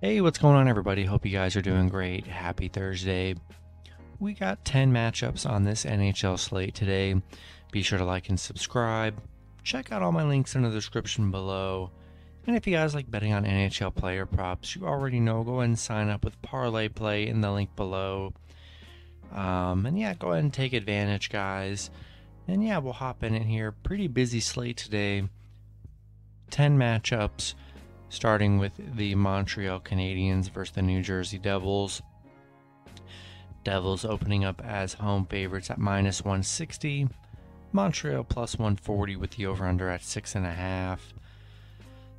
Hey, what's going on, everybody? Hope you guys are doing great. Happy Thursday. We got 10 matchups on this NHL slate today. Be sure to like and subscribe. Check out all my links in the description below. And if you guys like betting on NHL player props, you already know, go ahead and sign up with Parlay Play in the link below. And yeah, go ahead and take advantage, guys. And yeah, we'll hop in here. Pretty busy slate today. 10 matchups. Starting with the Montreal Canadiens versus the New Jersey Devils. Devils opening up as home favorites at -160. Montreal +140 with the over-under at 6.5.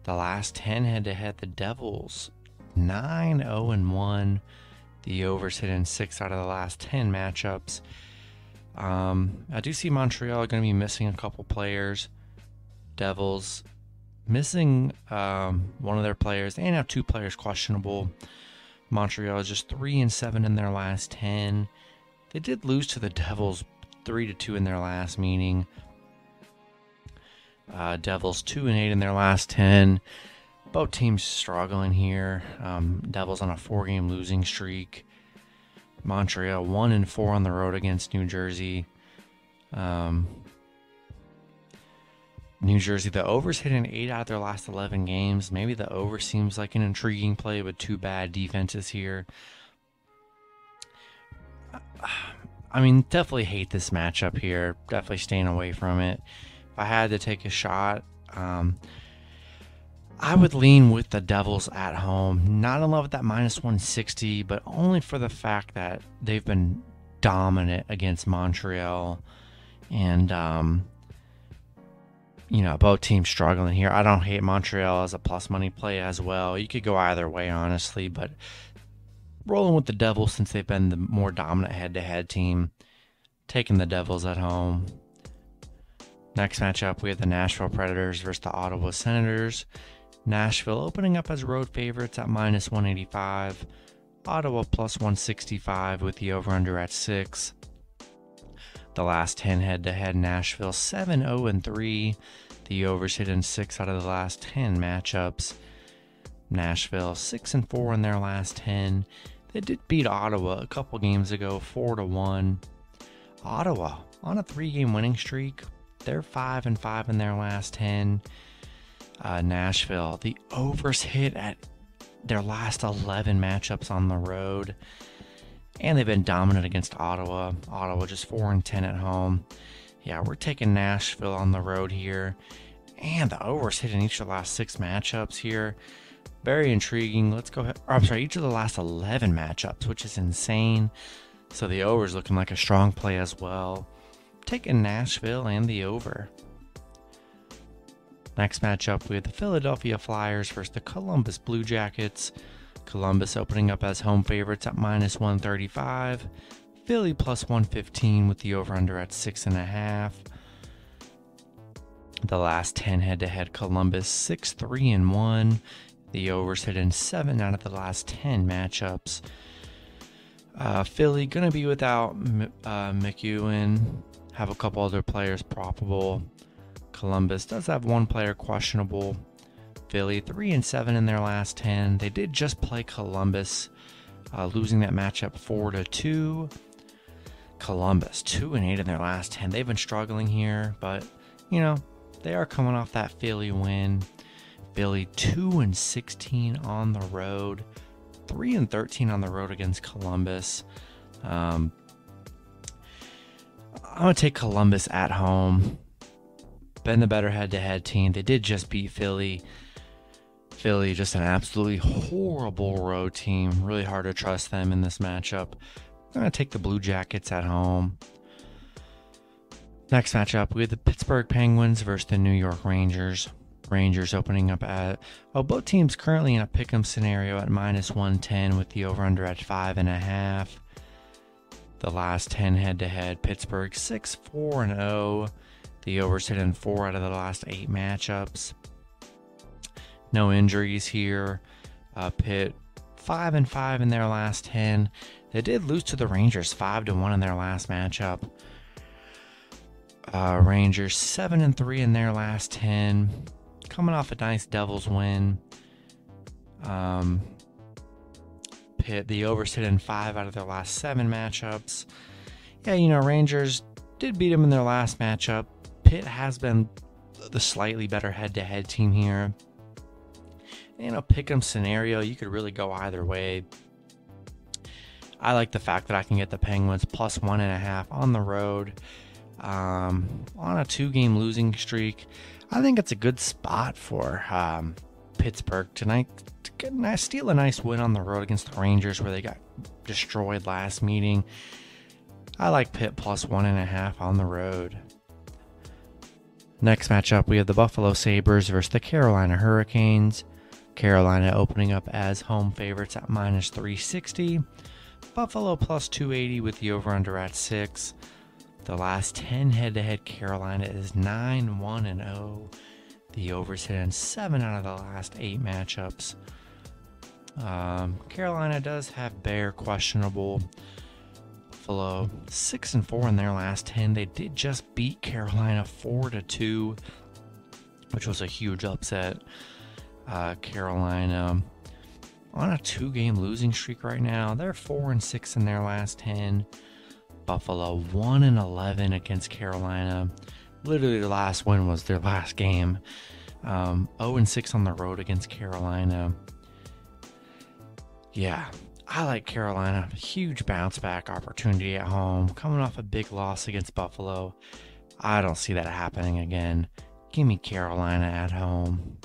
The last 10 head-to-head, the Devils 9-0-1. The overs hit in 6 out of the last 10 matchups. I do see Montreal going to be missing a couple players. Devils missing one of their players, and have two players questionable. Montreal is just 3-7 in their last 10. They did lose to the Devils 3-2 in their last meeting. Devils 2-8 in their last 10. Both teams struggling here. Devils on a 4-game losing streak. Montreal 1-4 on the road against New Jersey. New Jersey, the overs hit in 8 out of their last 11 games. Maybe the over seems like an intriguing play with two bad defenses here. I mean, definitely hate this matchup here. Definitely staying away from it. If I had to take a shot, I would lean with the Devils at home. Not in love with that -160, but only for the fact that they've been dominant against Montreal. And, you know, both teams struggling here. I don't hate Montreal as a plus money play as well. You could go either way, honestly, but rolling with the Devils since they've been the more dominant head-to-head team. Taking the Devils at home. Next matchup, we have the Nashville Predators versus the Ottawa Senators. Nashville opening up as road favorites at -185. Ottawa +165 with the over-under at 6. The last 10 head-to-head, Nashville 7-0-3. The overs hit in 6 out of the last 10 matchups. Nashville 6-4 in their last 10. They did beat Ottawa a couple games ago, 4-1. Ottawa on a 3-game winning streak. They're 5-5 in their last 10. Nashville, the overs hit at their last 11 matchups on the road. And they've been dominant against Ottawa. Ottawa just 4-10 at home. Yeah, we're taking Nashville on the road here. And the overs hit in each of the last 6 matchups here. Very intriguing. Let's go ahead. I'm sorry, each of the last 11 matchups, which is insane. So the over's looking like a strong play as well. Taking Nashville and the over. Next matchup, we have the Philadelphia Flyers versus the Columbus Blue Jackets. Columbus opening up as home favorites at -135. Philly +115 with the over-under at 6.5. The last 10 head-to-head, Columbus 6-3-1. The overs hit in 7 out of the last 10 matchups. Philly going to be without McEwen. Have a couple other players probable. Columbus does have one player questionable. Philly 3-7 in their last 10. They did just play Columbus, losing that matchup 4-2. Columbus 2-8 in their last 10. They've been struggling here, but you know they are coming off that Philly win. Philly 2-16 on the road, 3-13 on the road against Columbus. I'm gonna take Columbus at home. Been the better head-to-head team. They did just beat Philly. Philly, just an absolutely horrible road team. Really hard to trust them in this matchup. I'm going to take the Blue Jackets at home. Next matchup, we have the Pittsburgh Penguins versus the New York Rangers. Rangers opening up at... Oh, both teams currently in a pick'em scenario at -110 with the over-under at 5.5. The last 10 head-to-head, Pittsburgh 6-4-0. The overs hit in 4 out of the last 8 matchups. No injuries here. Pitt 5-5 in their last 10. They did lose to the Rangers 5-1 in their last matchup. Rangers 7-3 in their last 10. Coming off a nice Devils win. hit the oversit in 5 out of their last 7 matchups. Yeah, you know, Rangers did beat them in their last matchup. Pitt has been the slightly better head-to-head team here. You know, pick 'em scenario, you could really go either way. I like the fact that I can get the Penguins plus 1.5 on the road on a 2-game losing streak. I think it's a good spot for Pittsburgh tonight to steal a nice win on the road against the Rangers, where they got destroyed last meeting. I like Pitt plus 1.5 on the road. Next matchup, we have the Buffalo Sabres versus the Carolina Hurricanes. Carolina opening up as home favorites at minus 360. Buffalo plus 280 with the over-under at 6. The last 10 head-to-head, Carolina is 9-1-0. The over's hit in 7 out of the last 8 matchups. Carolina does have Bear questionable. Buffalo 6-4 in their last 10. They did just beat Carolina 4-2, which was a huge upset. Carolina on a 2-game losing streak right now. They're 4-6 in their last 10. Buffalo 1-11 against Carolina. Literally, their last win was their last game. 0-6 on the road against Carolina. Yeah, I like Carolina. Huge bounce back opportunity at home. Coming off a big loss against Buffalo. I don't see that happening again. Give me Carolina at home.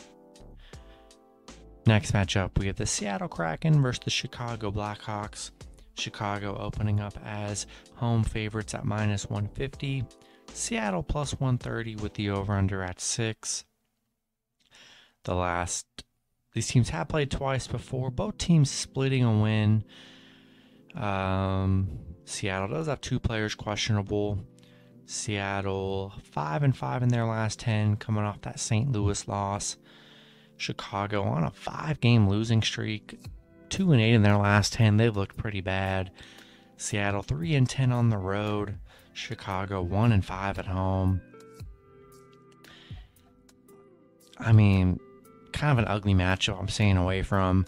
Next matchup, we have the Seattle Kraken versus the Chicago Blackhawks. Chicago opening up as home favorites at minus 150. Seattle plus 130 with the over-under at 6. These teams have played twice before. Both teams splitting a win. Seattle does have 2 players questionable. Seattle 5-5 in their last 10, coming off that St. Louis loss. Chicago on a 5-game losing streak, 2-8 in their last 10. They've looked pretty bad. Seattle 3-10 on the road. Chicago 1-5 at home. I mean, kind of an ugly matchup I'm staying away from.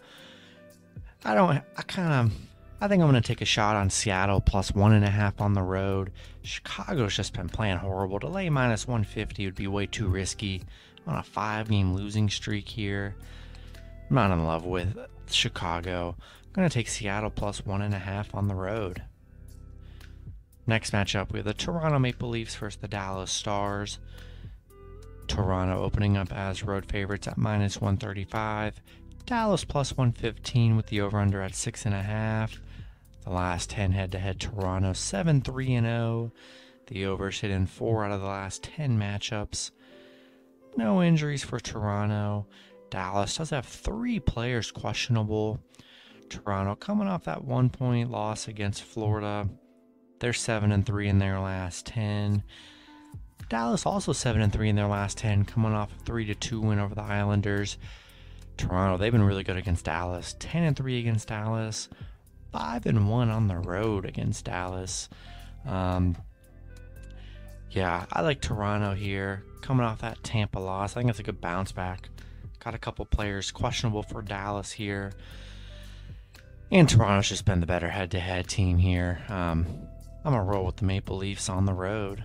I think I'm going to take a shot on Seattle plus 1.5 on the road. Chicago's just been playing horrible. To lay minus 150 would be way too risky on a 5-game losing streak here. I'm not in love with Chicago. I'm going to take Seattle plus 1.5 on the road. Next matchup, we have the Toronto Maple Leafs versus the Dallas Stars. Toronto opening up as road favorites at minus 135. Dallas plus 115 with the over-under at 6.5. The last 10 head-to-head, Toronto 7-3-0. The over's hit in 4 out of the last 10 matchups. No injuries for Toronto. Dallas does have 3 players questionable. Toronto coming off that 1-point loss against Florida. They're 7-3 in their last 10. Dallas also 7-3 in their last 10, coming off a 3-2 win over the Islanders. Toronto, they've been really good against Dallas. 10-3 against Dallas. 5-1 on the road against Dallas. Yeah, I like Toronto here. Coming off that Tampa loss, I think it's a good bounce back. Got a couple players questionable for Dallas here. And Toronto's just been the better head-to-head team here. I'm going to roll with the Maple Leafs on the road.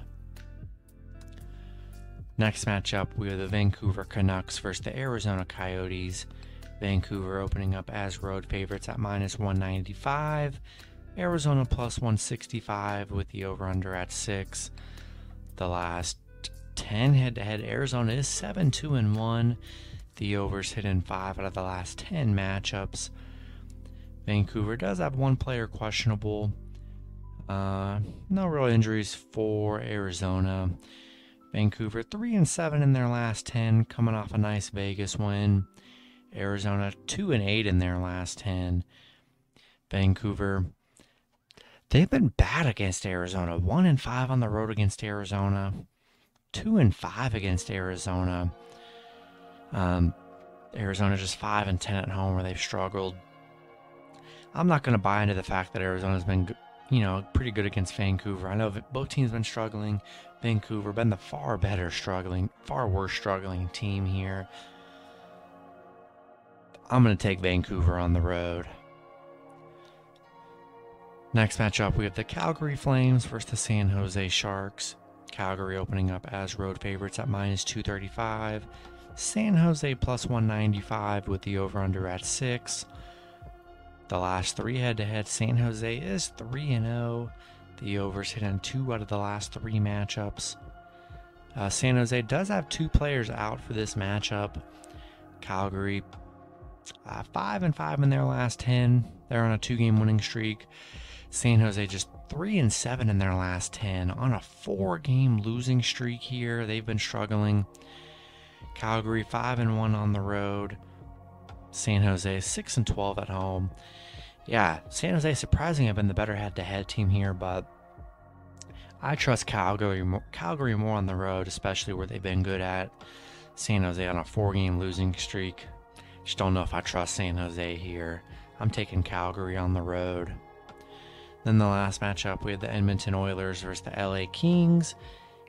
Next matchup, we have the Vancouver Canucks versus the Arizona Coyotes. Vancouver opening up as road favorites at minus 195. Arizona plus 165 with the over-under at 6. The last 10 head-to-head, Arizona is 7-2-1. The overs hit in 5 out of the last 10 matchups. Vancouver does have 1 player questionable. No real injuries for Arizona. Vancouver 3-7 in their last 10, coming off a nice Vegas win. Arizona 2-8 in their last 10. Vancouver, they've been bad against Arizona. 1-5 on the road against Arizona. 2-5 against Arizona. Arizona just 5-10 at home, where they've struggled. I'm not going to buy into the fact that Arizona's been, you know, pretty good against Vancouver. I know both teams been struggling. Vancouver been the far worse struggling team here. I'm going to take Vancouver on the road. Next matchup, we have the Calgary Flames versus the San Jose Sharks. Calgary opening up as road favorites at -235. San Jose +195 with the over-under at 6. The last three head-to-head, San Jose is 3-0. The overs hit in 2 out of the last 3 matchups. San Jose does have 2 players out for this matchup. Calgary 5-5 in their last 10. They're on a 2-game winning streak. San Jose just 3-7 in their last 10 on a 4-game losing streak here. They've been struggling. Calgary 5-1 on the road. San Jose 6-12 at home. Yeah, San Jose surprisingly have been the better head-to-head team here, but I trust Calgary more on the road, especially where they've been good at. San Jose on a 4-game losing streak. Just don't know if I trust San Jose here. I'm taking Calgary on the road. Then the last matchup, we had the Edmonton Oilers versus the LA Kings.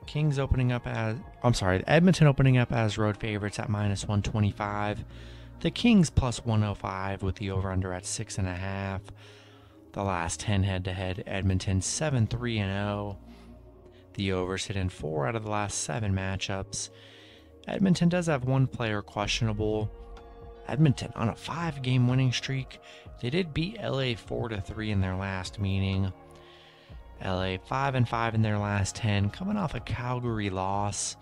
Edmonton opening up as road favorites at -125. The Kings +105 with the over-under at 6.5. The last 10 head-to-head, Edmonton 7-3-0. The overs hit in 4 out of the last 7 matchups. Edmonton does have 1 player questionable. Edmonton on a 5-game winning streak. They did beat LA 4-3 in their last meeting. LA 5-5 in their last 10, coming off a Calgary loss.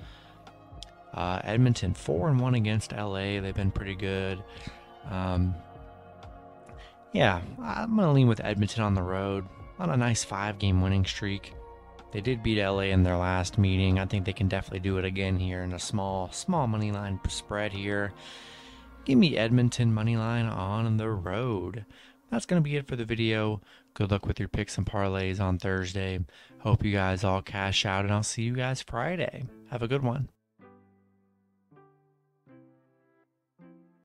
Edmonton 4-1 against LA. They've been pretty good. Yeah, I'm going to lean with Edmonton on the road on a nice 5-game winning streak. They did beat LA in their last meeting. I think they can definitely do it again here in a small money line spread here. Give me Edmonton money line on the road. That's going to be it for the video. Good luck with your picks and parlays on Thursday. Hope you guys all cash out, and I'll see you guys Friday. Have a good one.